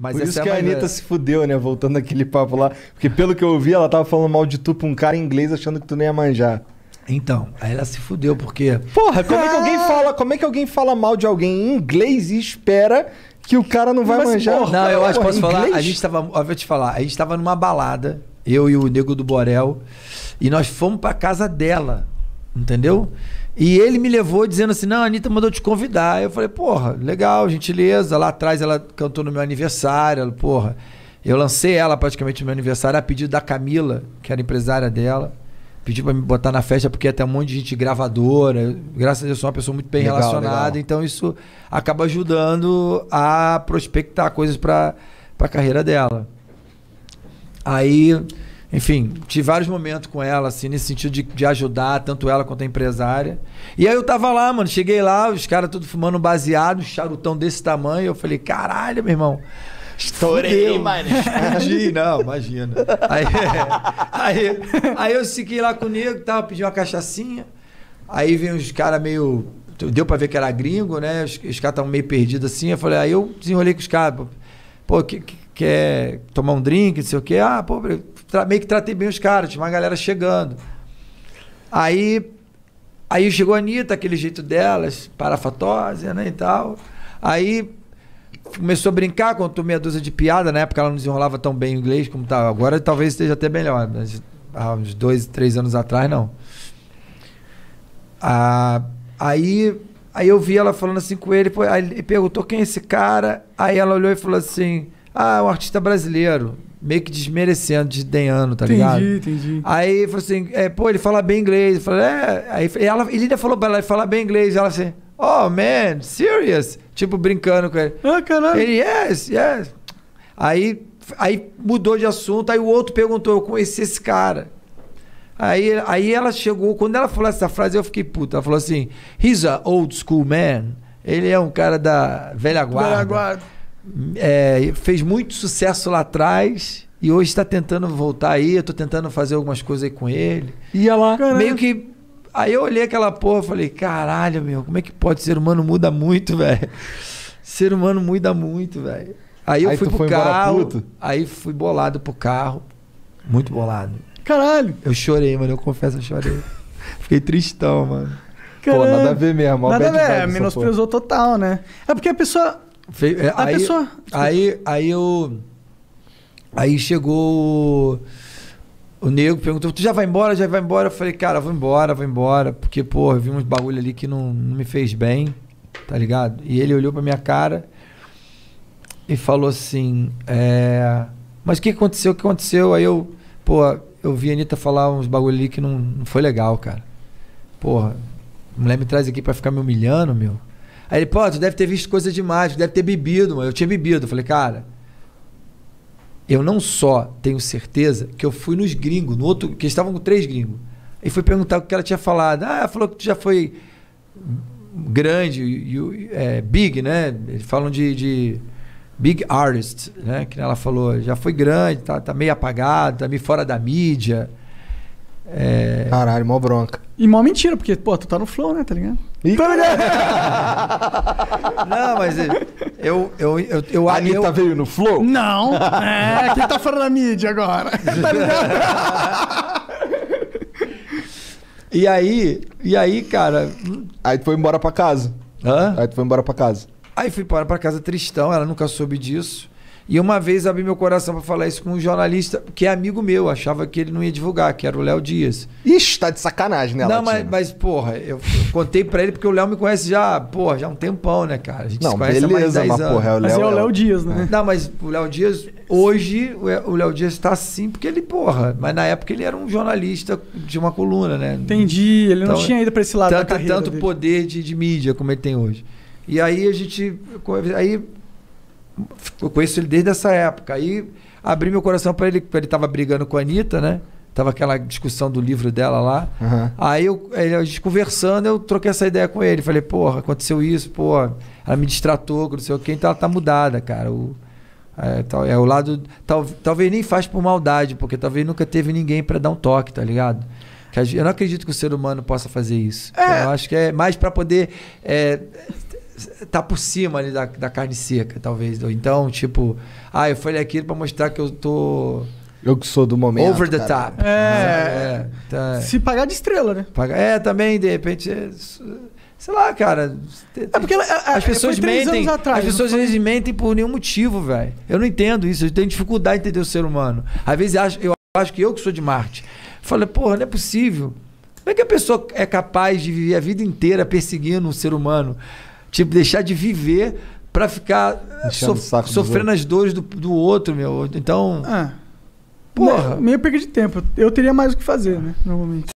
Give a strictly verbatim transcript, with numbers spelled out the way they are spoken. Mas por isso que a Anitta se fudeu, né? Voltando aquele papo lá. Porque pelo que eu ouvi, ela tava falando mal de tu pra um cara em inglês achando que tu nem ia manjar. Então, aí ela se fudeu, porque... Porra, como é que alguém fala, como é que alguém fala mal de alguém em inglês e espera que o cara não vai Mas, manjar? Porra, não, eu acho que posso falar. A gente tava... Ó, vou te falar. A gente tava numa balada, eu e o Nego do Borel, e nós fomos pra casa dela, entendeu? E ele me levou dizendo assim, não, a Anitta mandou te convidar. Eu falei, porra, legal, gentileza. Lá atrás ela cantou no meu aniversário, ela, porra. Eu lancei ela praticamente no meu aniversário a pedido da Camila, que era empresária dela. Pediu pra me botar na festa porque até um monte de gente gravadora. Graças a Deus eu sou uma pessoa muito bem legal, relacionada. Legal. Então isso acaba ajudando a prospectar coisas pra, pra carreira dela. Aí... Enfim, tive vários momentos com ela, assim, nesse sentido de, de ajudar, tanto ela quanto a empresária. E aí eu tava lá, mano, cheguei lá, os caras tudo fumando baseado, charutão desse tamanho. Eu falei, caralho, meu irmão. Estourei, mano. Explodi. Não, imagina. Aí, aí, aí eu segui lá com o nego, tava pedindo uma cachaçinha. Aí vem os caras meio... Deu pra ver que era gringo, né? Os, os caras estavam meio perdidos assim. Eu falei, aí eu desenrolei com os caras. Pô, que... que quer tomar um drink, não sei o que, ah, pô, meio que tratei bem os caras, tinha uma galera chegando. Aí, aí chegou a Anitta, aquele jeito delas, parafatósia, né, e tal. Aí começou a brincar, contou meia dúzia de piada, na época ela não desenrolava tão bem o inglês como tá agora, talvez esteja até melhor, mas há uns dois, três anos atrás, não. Ah, aí, aí eu vi ela falando assim com ele, aí ele perguntou quem é esse cara, aí ela olhou e falou assim... Ah, é um artista brasileiro, meio que desmerecendo, desdenhando, tá entendi, ligado? Entendi, entendi. Aí falou assim, é, pô, ele fala bem inglês. Eu falei, é. Aí ela, ele ainda falou pra ela, ele fala bem inglês. Ela assim, oh man, serious? Tipo, brincando com ele. Ah, caralho. Ele, yes, yes. Aí, aí mudou de assunto, aí o outro perguntou, eu conheci esse cara. Aí, aí ela chegou, quando ela falou essa frase, eu fiquei puta. Ela falou assim, he's an old school man. Ele é um cara da velha guarda. Velha guarda. É, fez muito sucesso lá atrás e hoje está tentando voltar aí. Eu tô tentando fazer algumas coisas aí com ele. E ela... Caralho. Meio que... Aí eu olhei aquela porra e falei, caralho, meu, como é que pode? Ser humano muda muito, velho. Ser humano muda muito, velho. Aí eu aí fui pro carro. Aí fui bolado pro carro. Muito bolado. Caralho. Eu chorei, mano. Eu confesso, eu chorei. Fiquei tristão, mano. Caralho. Pô, nada a ver mesmo. Nada a ver. Menosprezou total, né? É porque a pessoa... Fe... É, a aí, pessoa... aí, aí eu. Aí chegou o, o nego, perguntou: tu já vai embora? Já vai embora? Eu falei, cara, eu vou embora, vou embora. Porque, porra, eu vi uns bagulho ali que não, não me fez bem, tá ligado? E ele olhou pra minha cara e falou assim: é, mas o que aconteceu? O que aconteceu? Aí eu, porra, eu vi a Anitta falar uns bagulho ali que não, não foi legal, cara. Porra, a mulher me traz aqui pra ficar me humilhando, meu. Aí ele, pô, tu deve ter visto coisa demais, tu deve ter bebido, mano. Eu tinha bebido. Eu falei, cara, eu não só tenho certeza que eu fui nos gringos, no outro, que eles estavam com três gringos. E fui perguntar o que ela tinha falado. Ah, ela falou que tu já foi grande, you, you, é, big, né? Eles falam de, de big artist, né? Que ela falou, já foi grande, tá, tá meio apagado, tá meio fora da mídia. É... Caralho, mó bronca. E mó mentira, porque, pô, tu tá no flow, né? Tá ligado? E... Não, mas eu, eu, eu, eu a Anitta eu... veio no flow? Não. É, quem tá fora da mídia agora? Tá ligado? E aí, e aí, cara. Aí tu foi embora pra casa. Hã? Aí tu foi embora pra casa. Aí fui embora pra casa tristão, ela nunca soube disso. E uma vez abri meu coração pra falar isso com um jornalista que é amigo meu, achava que ele não ia divulgar, que era o Léo Dias. Ixi, tá de sacanagem, né, Não, mas, mas, porra, eu, eu contei pra ele porque o Léo me conhece já, porra, já há um tempão, né, cara? A gente não, se conhece beleza, há mais de dez mas, porra, é o Léo, mas é o Léo Dias, né? Não, mas o Léo Dias, hoje, o Léo Dias tá assim porque ele, porra, mas na época ele era um jornalista de uma coluna, né? Entendi, ele então, não tinha ido pra esse lado tanto, da carreira tanto dele. Poder de, de mídia como ele tem hoje. E aí a gente... Aí, eu conheço ele desde essa época. Aí abri meu coração pra ele, porque ele tava brigando com a Anitta, né? Tava aquela discussão do livro dela lá. Uhum. Aí eu, a gente conversando, eu troquei essa ideia com ele. Falei, porra, aconteceu isso, porra. Ela me distratou, não sei o quê. Então ela tá mudada, cara. O, é, tal, é o lado. Tal, talvez nem faz por maldade, porque talvez nunca teve ninguém pra dar um toque, tá ligado? Eu não acredito que o ser humano possa fazer isso. É. Eu acho que é mais pra poder. É, tá por cima ali da, da carne seca, talvez. Ou então, tipo, ah, eu falei aquilo pra mostrar que eu tô... Eu que sou do momento. Over the cara. Top. É, é, tá. Se pagar de estrela, né? Pagar, é, também, de repente... É, sei lá, cara. É porque ela, ela, as pessoas mentem. Atrás, as pessoas foi... mentem por nenhum motivo, velho. Eu não entendo isso. Eu tenho dificuldade de entender o ser humano. Às vezes eu acho, eu acho que eu que sou de Marte. Falei, porra, não é possível. Como é que a pessoa é capaz de viver a vida inteira perseguindo um ser humano? Tipo, deixar de viver pra ficar sof sofrendo as dores do, do outro, meu. Então. Ah, porra. Meio perda de tempo. Eu teria mais o que fazer, né? Normalmente.